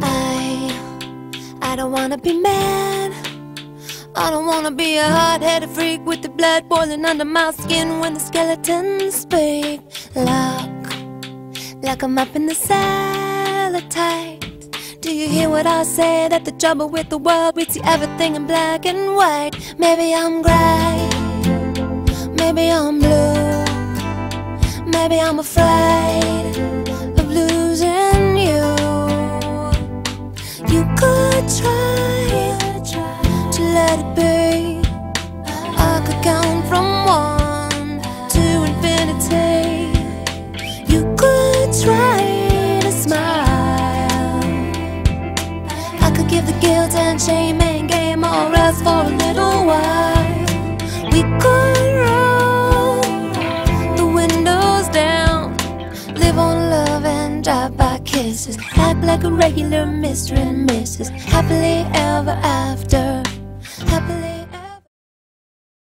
I don't wanna be mad. I don't wanna be a hard-headed freak with the blood boiling under my skin when the skeletons speak. Lock 'em up in the cellar tight. Do you hear what I say? That the trouble with the world, we see everything in black and white. Maybe I'm gray, maybe I'm blue, maybe I'm afraid of losing you. You could try to let it be. I could count from 1 to infinity. You could try to smile. I could give the guilt and shame and game or rest for a little while. We could roll the windows down, live on love and drive by kisses, act like a regular Mr. and Mrs. Happily ever after.